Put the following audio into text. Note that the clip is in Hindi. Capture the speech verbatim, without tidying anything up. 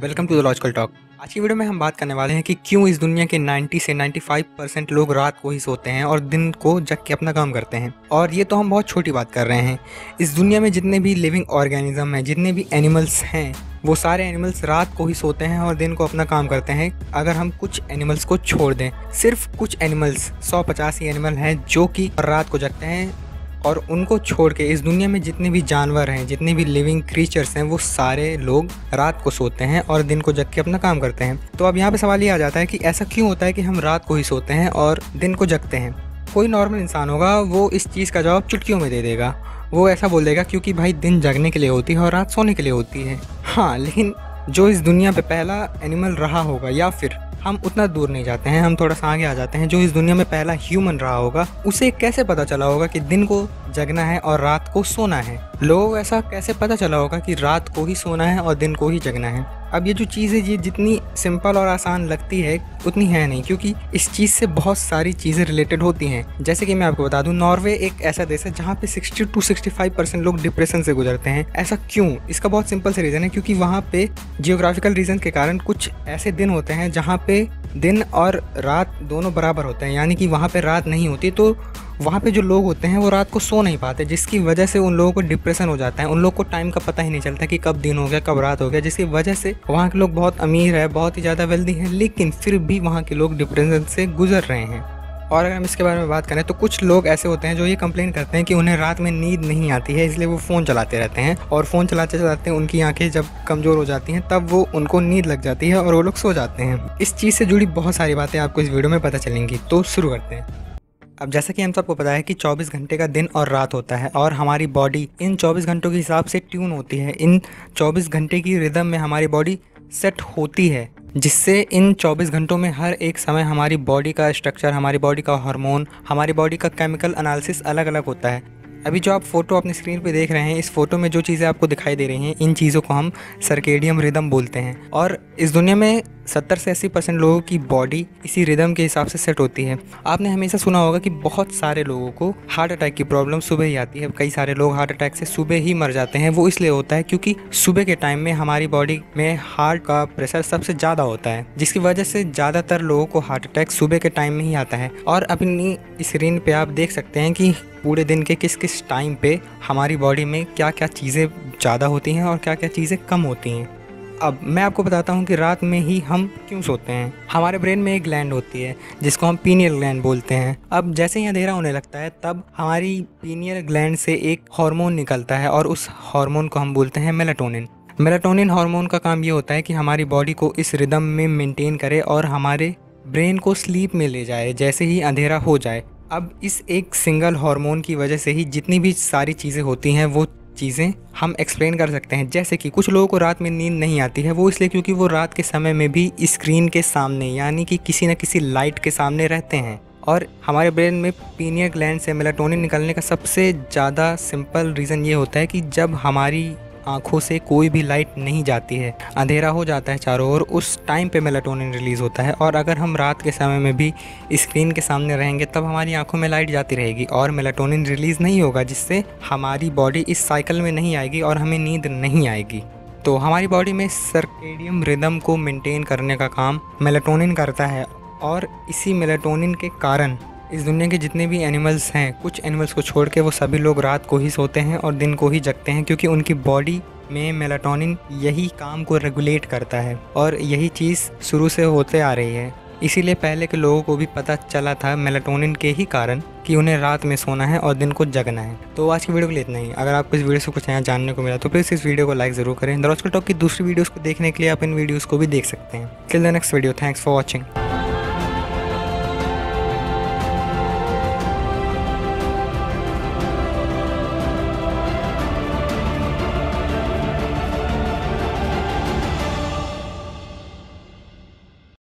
Welcome to the logical talk. आज की वीडियो में हम बात करने वाले हैं कि क्यों इस दुनिया के नब्बे से पचानवे परसेंट लोग रात को ही सोते हैं और दिन को जग के अपना काम करते हैं। और ये तो हम बहुत छोटी बात कर रहे हैं। इस दुनिया में जितने भी लिविंग ऑर्गेनिज्म हैं, जितने भी एनिमल्स हैं, वो सारे एनिमल्स रात को ही सोते हैं और दिन को अपना काम करते हैं। अगर हम कुछ एनिमल्स को छोड़ दें, सिर्फ कुछ एनिमल्स, सौ पचासी एनिमल हैं जो कि रात को जगते हैं, और उनको छोड़ के इस दुनिया में जितने भी जानवर हैं, जितने भी लिविंग क्रीचर्स हैं, वो सारे लोग रात को सोते हैं और दिन को जग के अपना काम करते हैं। तो अब यहाँ पे सवाल ये आ जाता है कि ऐसा क्यों होता है कि हम रात को ही सोते हैं और दिन को जगते हैं। कोई नॉर्मल इंसान होगा वो इस चीज़ का जवाब चुटकियों में दे देगा। वो ऐसा बोल देगा क्योंकि भाई दिन जगने के लिए होती है और रात सोने के लिए होती है। हाँ, लेकिन जो इस दुनिया पर पहला एनिमल रहा होगा, या फिर हम उतना दूर नहीं जाते हैं, हम थोड़ा सा आगे आ जाते हैं, जो इस दुनिया में पहला ह्यूमन रहा होगा, उसे कैसे पता चला होगा कि दिन को जगना है और रात को सोना है। लोग ऐसा कैसे पता चला होगा कि रात को ही सोना है और दिन को ही जगना है। अब ये जो चीज़ है, ये जितनी सिंपल और आसान लगती है उतनी है नहीं, क्योंकि इस चीज़ से बहुत सारी चीज़ें रिलेटेड होती हैं। जैसे कि मैं आपको बता दूं, नॉर्वे एक ऐसा देश है जहाँ पे साठ टू पैंसठ परसेंट लोग डिप्रेशन से गुजरते हैं। ऐसा क्यों? इसका बहुत सिंपल से रीज़न है, क्योंकि वहाँ पे जियोग्राफिकल रीज़न के कारण कुछ ऐसे दिन होते हैं जहाँ पे दिन और रात दोनों बराबर होते हैं, यानी कि वहाँ पे रात नहीं होती। तो वहाँ पे जो लोग होते हैं वो रात को सो नहीं पाते, जिसकी वजह से उन लोगों को डिप्रेशन हो जाता है। उन लोगों को टाइम का पता ही नहीं चलता कि कब दिन हो गया, कब रात हो गया, जिसकी वजह से वहाँ के लोग बहुत अमीर है, बहुत ही ज़्यादा वेल्दी हैं, लेकिन फिर भी वहाँ के लोग डिप्रेशन से गुजर रहे हैं। और अगर हम इसके बारे में बात करें तो कुछ लोग ऐसे होते हैं जो ये कंप्लेन करते हैं कि उन्हें रात में नींद नहीं आती है, इसलिए वो फ़ोन चलाते रहते हैं, और फ़ोन चलाते चलाते उनकी आंखें जब कमज़ोर हो जाती हैं तब वो उनको नींद लग जाती है और वो लोग सो जाते हैं। इस चीज़ से जुड़ी बहुत सारी बातें आपको इस वीडियो में पता चलेंगी, तो शुरू करते हैं। अब जैसा कि हम सबको पता है कि चौबीस घंटे का दिन और रात होता है, और हमारी बॉडी इन चौबीस घंटों के हिसाब से ट्यून होती है। इन चौबीस घंटे की रिदम में हमारी बॉडी सेट होती है, जिससे इन चौबीस घंटों में हर एक समय हमारी बॉडी का स्ट्रक्चर, हमारी बॉडी का हार्मोन, हमारी बॉडी का केमिकल एनालिसिस अलग अलग होता है। अभी जो आप फ़ोटो अपनी स्क्रीन पे देख रहे हैं, इस फोटो में जो चीज़ें आपको दिखाई दे रही हैं, इन चीज़ों को हम सर्केडियन रिदम बोलते हैं। और इस दुनिया में सत्तर से अस्सी परसेंट लोगों की बॉडी इसी रिदम के हिसाब से सेट होती है। आपने हमेशा सुना होगा कि बहुत सारे लोगों को हार्ट अटैक की प्रॉब्लम सुबह ही आती है। कई सारे लोग हार्ट अटैक से सुबह ही मर जाते हैं। वो इसलिए होता है क्योंकि सुबह के टाइम में हमारी बॉडी में हार्ट का प्रेशर सबसे ज़्यादा होता है, जिसकी वजह से ज़्यादातर लोगों को हार्ट अटैक सुबह के टाइम में ही आता है। और अपनी स्क्रीन पर आप देख सकते हैं कि पूरे दिन के किस किस टाइम पे हमारी बॉडी में क्या क्या चीज़ें ज़्यादा होती हैं और क्या क्या चीज़ें कम होती हैं। अब मैं आपको बताता हूँ कि रात में ही हम क्यों सोते हैं। हमारे ब्रेन में एक ग्लैंड होती है जिसको हम पीनियल ग्लैंड बोलते हैं। अब जैसे ही अंधेरा होने लगता है तब हमारी पीनियल ग्लैंड से एक हार्मोन निकलता है, और उस हार्मोन को हम बोलते हैं मेलाटोनिन। मेलाटोनिन हार्मोन का काम ये होता है कि हमारी बॉडी को इस रिदम में मेंटेन करे और हमारे ब्रेन को स्लीप में ले जाए जैसे ही अंधेरा हो जाए। अब इस एक सिंगल हार्मोन की वजह से ही जितनी भी सारी चीज़ें होती हैं वो चीज़ें हम एक्सप्लेन कर सकते हैं। जैसे कि कुछ लोगों को रात में नींद नहीं आती है, वो इसलिए क्योंकि वो रात के समय में भी स्क्रीन के सामने, यानी कि किसी न किसी लाइट के सामने रहते हैं। और हमारे ब्रेन में पीनियल ग्लैंड से मेलाटोनिन निकलने का सबसे ज़्यादा सिंपल रीज़न ये होता है कि जब हमारी आँखों से कोई भी लाइट नहीं जाती है, अंधेरा हो जाता है चारों ओर, उस टाइम पे मेलाटोनिन रिलीज़ होता है। और अगर हम रात के समय में भी स्क्रीन के सामने रहेंगे तब हमारी आंखों में लाइट जाती रहेगी और मेलाटोनिन रिलीज़ नहीं होगा, जिससे हमारी बॉडी इस साइकिल में नहीं आएगी और हमें नींद नहीं आएगी। तो हमारी बॉडी में सर्केडियन रिदम को मेंटेन करने का काम मेलाटोनिन करता है, और इसी मेलाटोनिन के कारण इस दुनिया के जितने भी एनिमल्स हैं, कुछ एनिमल्स को छोड़ के वो सभी लोग रात को ही सोते हैं और दिन को ही जगते हैं, क्योंकि उनकी बॉडी में मेलाटोनिन यही काम को रेगुलेट करता है और यही चीज़ शुरू से होते आ रही है। इसीलिए पहले के लोगों को भी पता चला था मेलाटोनिन के ही कारण कि उन्हें रात में सोना है और दिन को जगना है। तो आज की वीडियो के लिए इतना ही। अगर आपको इस वीडियो से कुछ नया जानने को मिला तो प्लीज़ इस वीडियो को लाइक ज़रूर करें। द लॉजिकल टॉक की दूसरी वीडियोज़ को देखने के लिए आप इन वीडियोज़ को भी देख सकते हैं। Till the next video, thanks for watching.